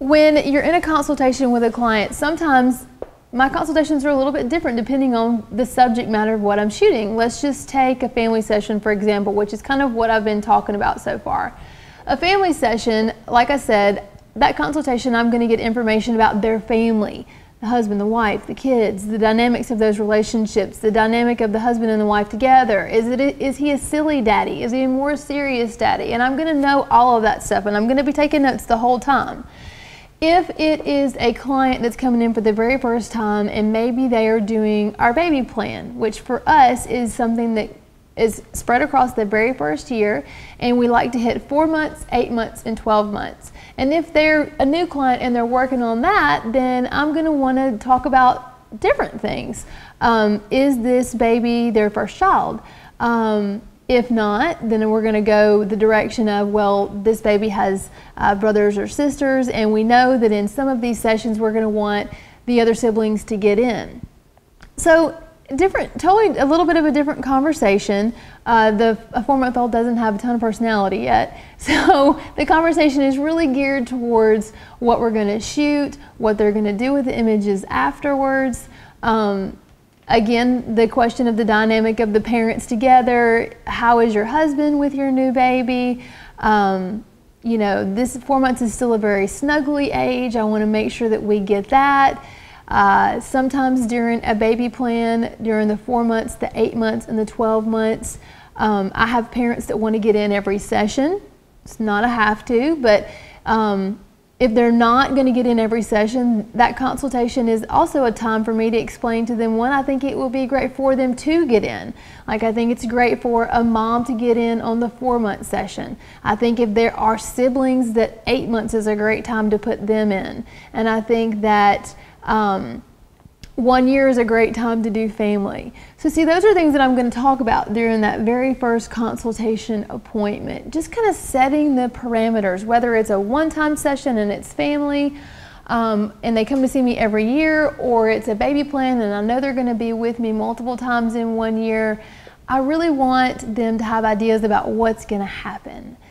When you're in a consultation with a client, sometimes my consultations are a little bit different depending on the subject matter of what I'm shooting. Let's just take a family session, for example, which is kind of what I've been talking about so far. A family session, like I said, that consultation, I'm going to get information about their family, the husband, the wife, the kids, the dynamics of those relationships, the dynamic of the husband and the wife together. Is he a silly daddy? Is he a more serious daddy? And I'm going to know all of that stuff, and I'm going to be taking notes the whole time. If it is a client that's coming in for the very first time and maybe they are doing our baby plan, which for us is something that is spread across the very first year, and we like to hit 4 months, 8 months, and 12 months. And if they're a new client and they're working on that, then I'm going to want to talk about different things. Is this baby their first child? If not, then we're going to go the direction of, well, this baby has brothers or sisters, and we know that in some of these sessions we're going to want the other siblings to get in. So totally a little bit of a different conversation. A 4-month-old doesn't have a ton of personality yet, so the conversation is really geared towards what we're going to shoot, what they're going to do with the images afterwards. Again, the question of the dynamic of the parents together. How is your husband with your new baby? You know, this 4 months is still a very snuggly age. I want to make sure that we get that. Sometimes during a baby plan, during the 4 months, the 8 months, and the 12 months, I have parents that want to get in every session. It's not a have to, but if they're not going to get in every session, that consultation is also a time for me to explain to them when I think it will be great for them to get in. Like, I think it's great for a mom to get in on the 4-month session. I think if there are siblings, that 8 months is a great time to put them in. And I think that 1 year is a great time to do family. So see, those are things that I'm going to talk about during that very first consultation appointment. Just kind of setting the parameters, whether it's a one-time session and it's family, and they come to see me every year, or it's a baby plan and I know they're going to be with me multiple times in 1 year. I really want them to have ideas about what's going to happen.